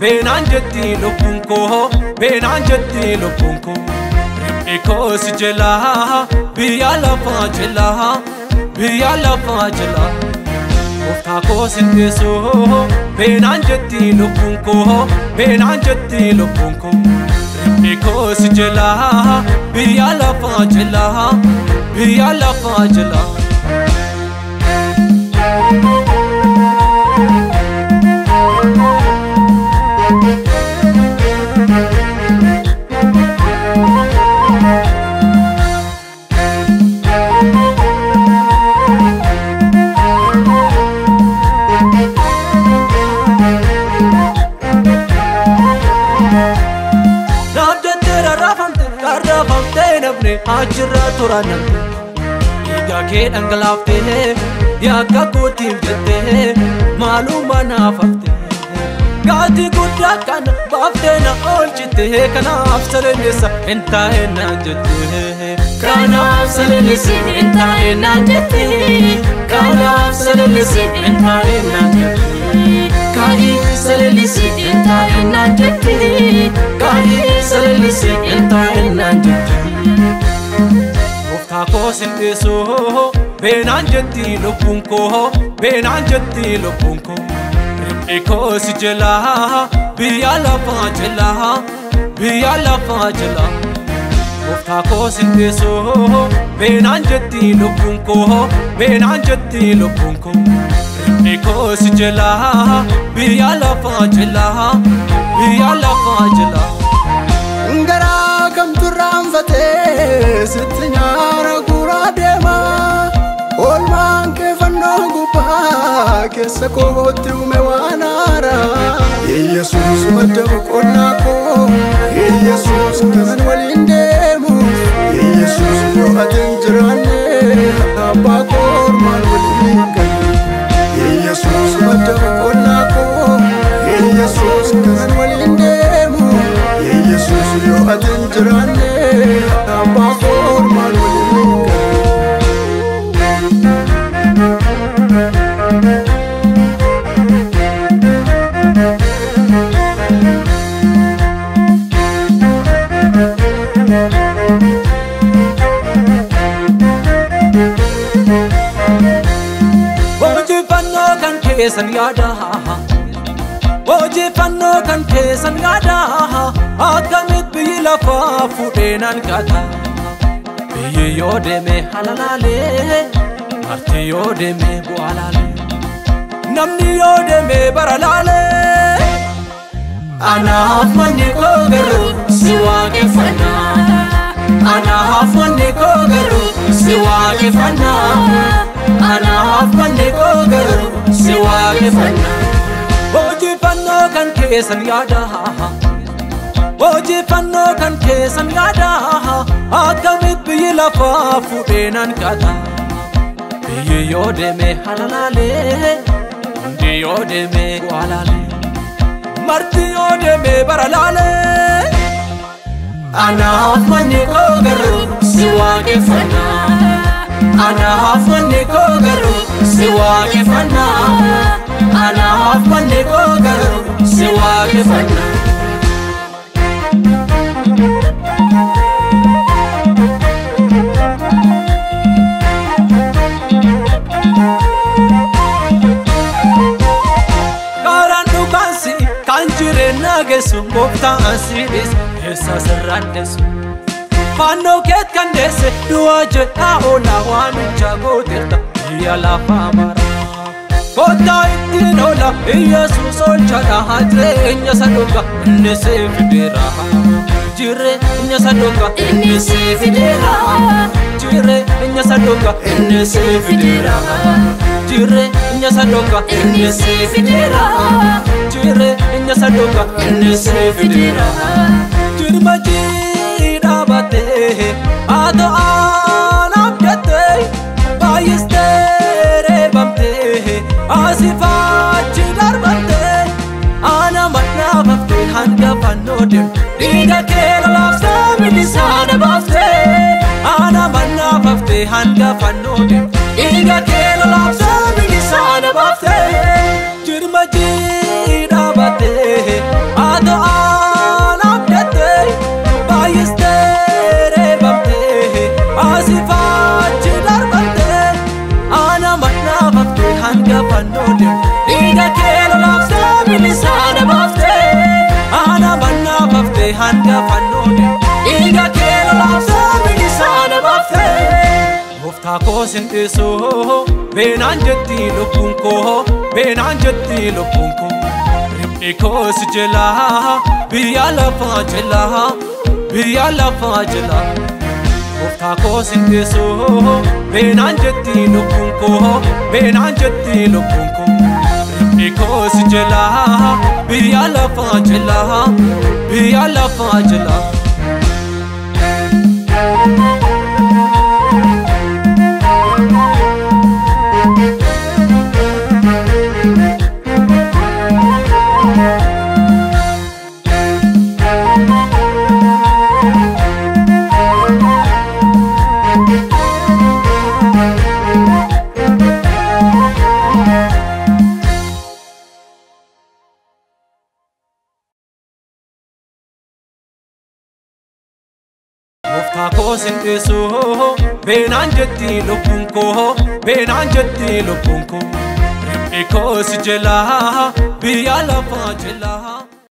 Benan jetti lopunko, benan jetti lopunko. Eko sijela, biyala fajela, biyala fajela. Othako sinteso, benan jetti lopunko, benan jetti lopunko. Eko sijela, biyala fajela, biyala fajela. Ajra torana, ya ke anglafte hai, ya ka koti jate hai, maluma na fafte hai, gaadi gudra kan bafte na olchte hai, kana afsare nisa inta hai na jate hai, kana afsare nisa inta hai na jate hai, kana afsare nisa inta hai na jate hai, kahi afsare nisa inta hai na jate hai, kahi afsare nisa inta hai na jate hai. Othako sinteso, benan jetti lopunko, benan jetti lopunko. Eko sijela, biyala fajela, biyala fajela. Othako sinteso, benan jetti lopunko, benan jetti lopunko. Eko sijela, biyala fajela, biyala fajela. Sitnyara guradema, olman ke vanno gupa, ke sakotu mewanara. Jesus madabu konako, Jesus kanwalindemu, Jesus adenjrane, abakor malwinka. Jesus madabu konako, Jesus kanwalindemu, Jesus adenjrane. Ojefanno kan kesan gada, akamit biyla fa fudenan gada. Biye yode me halalale, arti yode me bualale, namni yode me baralale. Ana afmani kogaru, siwage fana. Ana afmani kogaru, siwage fana. Ana afmani kogaru, siwage fana. Ojefanno kan kesan gada, ojefanno kan kesan gada, akamit biyla fa fudenan gada. Biye yode me halalale, undi yode me bualale, marti yode me baralale. Ana afmani kogaru, siwage fana. Ana afmani kogaru, siwage fana. Ana afmani kogaru, siwage fana. Nagesu mokta asiris, esa serrandesu. Fano ket kandese, duaje aola wanu jago delta, yala famara. Fodaittin ola Yesus olcada hadrenya sadoga nesefidera jire nyasadoga nesefidera jire nyasadoga nesefidera jire nyasadoga nesefidera jire nyasadoga nesefidera jurmaji dabate ado anam jate bayistere bamte Asifat darbate, ana matna bafte hanga panode. Dida kela lafsa milisana bafte, ana matna bafte hanga panode. Dida kela lafsa milisana bafte, jurmaji darbate, ado ana bafte, bayistere bafte, asifat darbate, ana matna bafte hanga panode. Dida kela lafsa milisana bafte, ana banna bafte hanga panode. Dida kela lafsa milisana bafte, mufta ko sinteso, benanjati lopunko, benanjati lopunko. Eko sijela, biyala fajela. Mufta ko sinteso, benanjati lopunko, benanjati lopunko. Eko sijela, biyala fajela Sinteso, benanjati lopunko, eko sijela, biyala fajela.